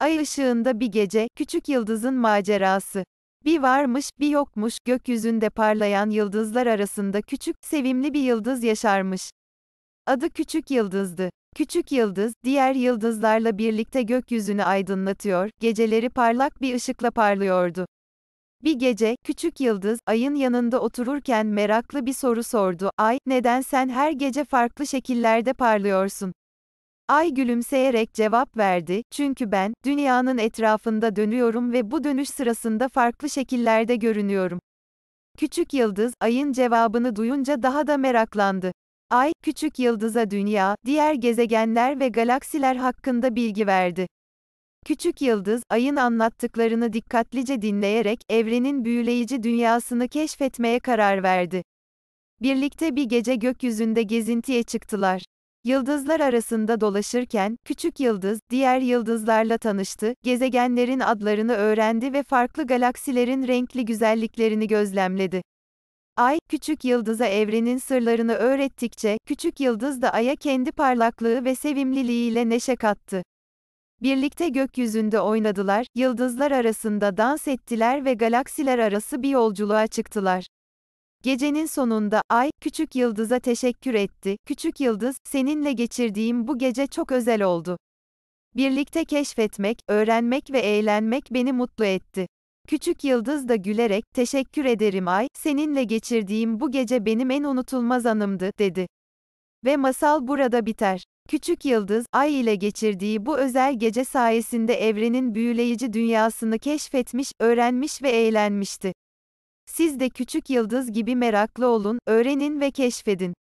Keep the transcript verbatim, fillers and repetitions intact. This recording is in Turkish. Ay ışığında bir gece, küçük yıldızın macerası. Bir varmış, bir yokmuş, gökyüzünde parlayan yıldızlar arasında küçük, sevimli bir yıldız yaşarmış. Adı Küçük Yıldız'dı. Küçük yıldız, diğer yıldızlarla birlikte gökyüzünü aydınlatıyor, geceleri parlak bir ışıkla parlıyordu. Bir gece, küçük yıldız, ayın yanında otururken meraklı bir soru sordu. "Ay, neden sen her gece farklı şekillerde parlıyorsun?" Ay gülümseyerek cevap verdi, "Çünkü ben, dünyanın etrafında dönüyorum ve bu dönüş sırasında farklı şekillerde görünüyorum." Küçük yıldız, ayın cevabını duyunca daha da meraklandı. Ay, küçük yıldıza dünya, diğer gezegenler ve galaksiler hakkında bilgi verdi. Küçük yıldız, ayın anlattıklarını dikkatlice dinleyerek, evrenin büyüleyici dünyasını keşfetmeye karar verdi. Birlikte bir gece gökyüzünde gezintiye çıktılar. Yıldızlar arasında dolaşırken, küçük yıldız, diğer yıldızlarla tanıştı, gezegenlerin adlarını öğrendi ve farklı galaksilerin renkli güzelliklerini gözlemledi. Ay, küçük yıldıza evrenin sırlarını öğrettikçe, küçük yıldız da aya kendi parlaklığı ve sevimliliğiyle neşe kattı. Birlikte gökyüzünde oynadılar, yıldızlar arasında dans ettiler ve galaksiler arası bir yolculuğa çıktılar. Gecenin sonunda, Ay, küçük yıldıza teşekkür etti. "Küçük yıldız, seninle geçirdiğim bu gece çok özel oldu. Birlikte keşfetmek, öğrenmek ve eğlenmek beni mutlu etti." Küçük yıldız da gülerek, "Teşekkür ederim Ay, seninle geçirdiğim bu gece benim en unutulmaz anımdı," dedi. Ve masal burada biter. Küçük yıldız, Ay ile geçirdiği bu özel gece sayesinde evrenin büyüleyici dünyasını keşfetmiş, öğrenmiş ve eğlenmişti. Siz de küçük yıldız gibi meraklı olun, öğrenin ve keşfedin.